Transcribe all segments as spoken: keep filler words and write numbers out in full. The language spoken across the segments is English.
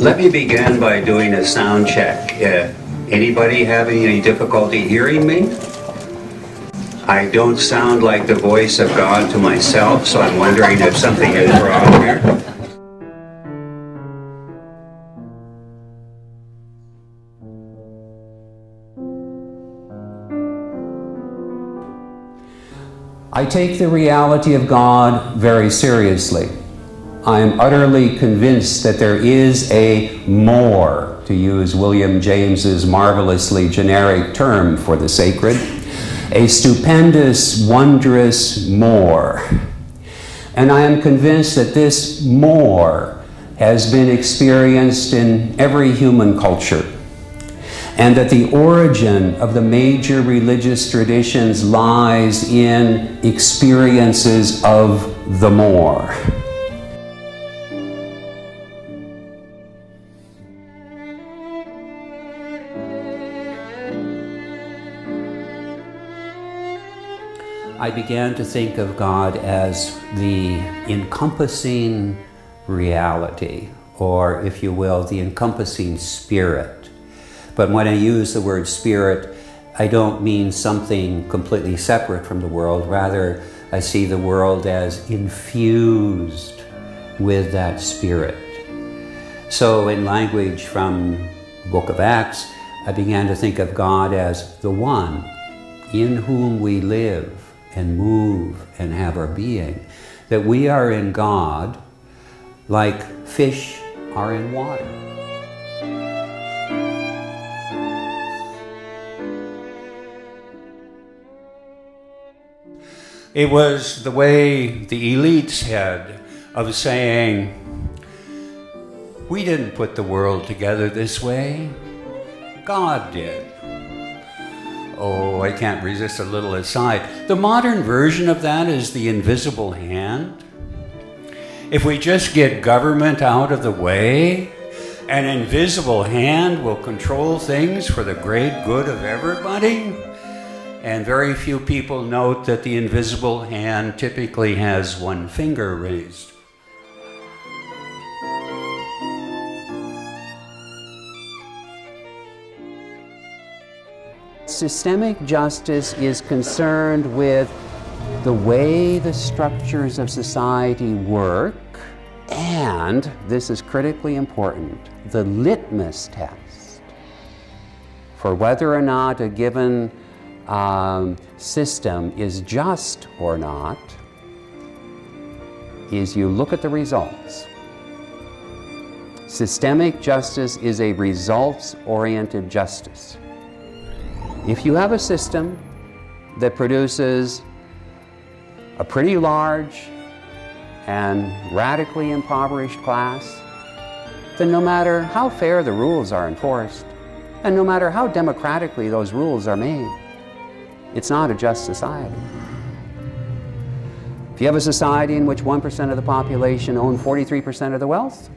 Let me begin by doing a sound check. Uh, anybody having any difficulty hearing me? I don't sound like the voice of God to myself, so I'm wondering if something is wrong here. I take the reality of God very seriously. I am utterly convinced that there is a more, to use William James's marvelously generic term for the sacred, a stupendous, wondrous more. And I am convinced that this more has been experienced in every human culture, and that the origin of the major religious traditions lies in experiences of the more. I began to think of God as the encompassing reality, or if you will, the encompassing spirit. But when I use the word spirit, I don't mean something completely separate from the world. Rather, I see the world as infused with that spirit. So in language from the Book of Acts, I began to think of God as the one in whom we live and move and have our being. That we are in God like fish are in water. It was the way the elites had of saying, we didn't put the world together this way, God did. Oh, I can't resist a little aside. The modern version of that is the invisible hand. If we just get government out of the way, an invisible hand will control things for the great good of everybody. And very few people note that the invisible hand typically has one finger raised. Systemic justice is concerned with the way the structures of society work, and this is critically important, the litmus test for whether or not a given Um, system is just or not, is you look at the results. Systemic justice is a results-oriented justice. If you have a system that produces a pretty large and radically impoverished class, then no matter how fair the rules are enforced, and no matter how democratically those rules are made, it's not a just society. If you have a society in which one percent of the population own forty-three percent of the wealth,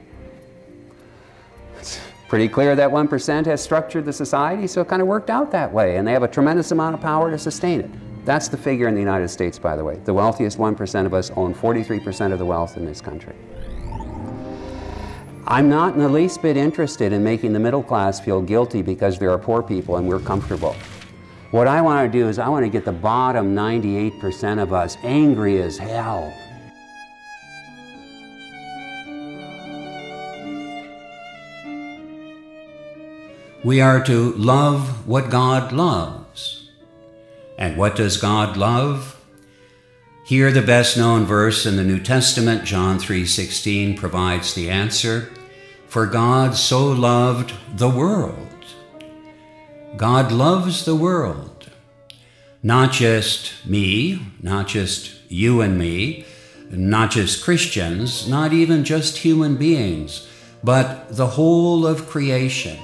it's pretty clear that one percent has structured the society, so it kind of worked out that way, and they have a tremendous amount of power to sustain it. That's the figure in the United States, by the way. The wealthiest one percent of us own forty-three percent of the wealth in this country. I'm not in the least bit interested in making the middle class feel guilty because there are poor people and we're comfortable. What I want to do is I want to get the bottom ninety-eight percent of us angry as hell. We are to love what God loves. And what does God love? Here the best known verse in the New Testament, John three sixteen, provides the answer. For God so loved the world. God loves the world, not just me, not just you and me, not just Christians, not even just human beings, but the whole of creation.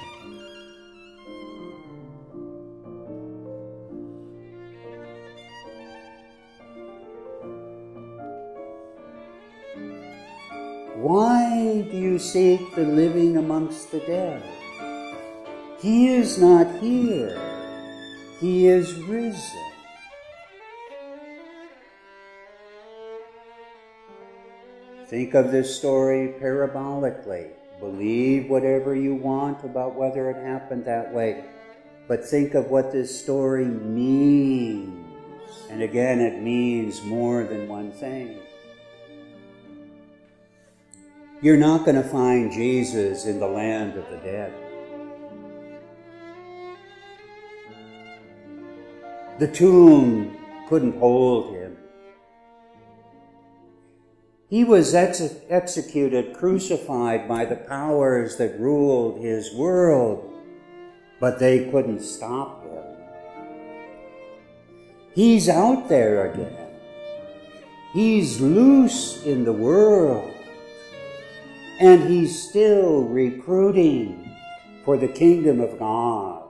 Why do you seek the living amongst the dead? He is not here, he is risen. Think of this story parabolically. Believe whatever you want about whether it happened that way, but think of what this story means. And again, it means more than one thing. You're not going to find Jesus in the land of the dead. The tomb couldn't hold him. He was ex executed, crucified by the powers that ruled his world, but they couldn't stop him. He's out there again. He's loose in the world. And he's still recruiting for the kingdom of God.